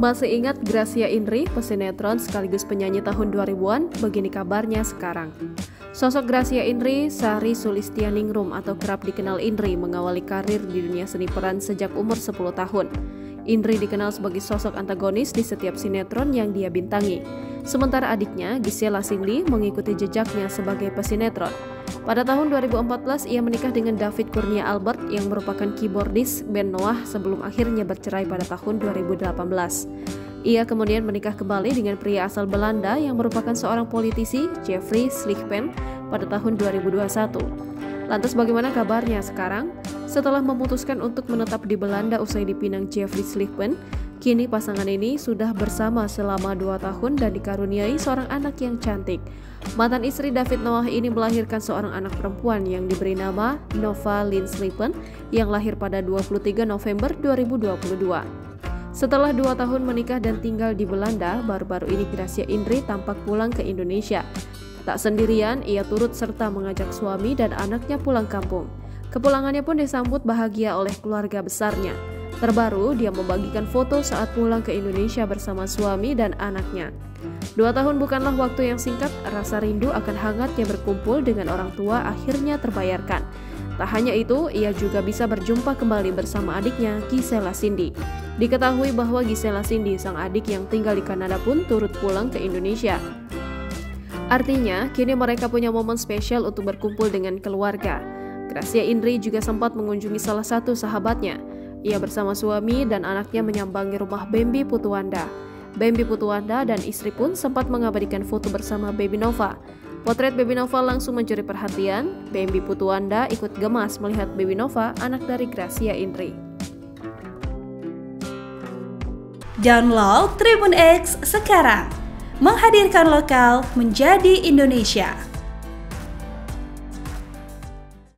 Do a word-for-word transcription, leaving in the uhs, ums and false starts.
Masih ingat Gracia Indri, pesinetron sekaligus penyanyi tahun dua ribuan? Begini kabarnya sekarang. Sosok Gracia Indri Sari Sulistianingrum atau kerap dikenal Indri mengawali karir di dunia seni peran sejak umur sepuluh tahun. Indri dikenal sebagai sosok antagonis di setiap sinetron yang dia bintangi. Sementara adiknya, Gisela Cindy, mengikuti jejaknya sebagai pesinetron. Pada tahun dua ribu empat belas, ia menikah dengan David Kurnia Albert yang merupakan keyboardis band Noah sebelum akhirnya bercerai pada tahun dua ribu delapan belas. Ia kemudian menikah kembali dengan pria asal Belanda yang merupakan seorang politisi, Jeffrey Slijkpen, pada tahun dua ribu dua puluh satu. Lantas bagaimana kabarnya sekarang? Setelah memutuskan untuk menetap di Belanda usai dipinang Jeffrey Slijkpen, kini pasangan ini sudah bersama selama dua tahun dan dikaruniai seorang anak yang cantik. Mantan istri David Noah ini melahirkan seorang anak perempuan yang diberi nama Nova Lynn Slijkpen yang lahir pada dua puluh tiga November dua ribu dua puluh dua. Setelah dua tahun menikah dan tinggal di Belanda, baru-baru ini Gracia Indri tampak pulang ke Indonesia. Tak sendirian, ia turut serta mengajak suami dan anaknya pulang kampung. Kepulangannya pun disambut bahagia oleh keluarga besarnya. Terbaru, dia membagikan foto saat pulang ke Indonesia bersama suami dan anaknya. Dua tahun bukanlah waktu yang singkat, rasa rindu akan hangatnya berkumpul dengan orang tua akhirnya terbayarkan. Tak hanya itu, ia juga bisa berjumpa kembali bersama adiknya, Gisela Cindy. Diketahui bahwa Gisela Cindy, sang adik yang tinggal di Kanada pun turut pulang ke Indonesia. Artinya, kini mereka punya momen spesial untuk berkumpul dengan keluarga. Gracia Indri juga sempat mengunjungi salah satu sahabatnya. Ia bersama suami dan anaknya menyambangi rumah Bembi Putu Wanda. Bembi Putu Wanda dan istri pun sempat mengabadikan foto bersama Baby Nova. Potret Baby Nova langsung mencuri perhatian. Bembi Putu Wanda ikut gemas melihat Baby Nova, anak dari Gracia Indri. Download TribunX sekarang, menghadirkan lokal menjadi Indonesia.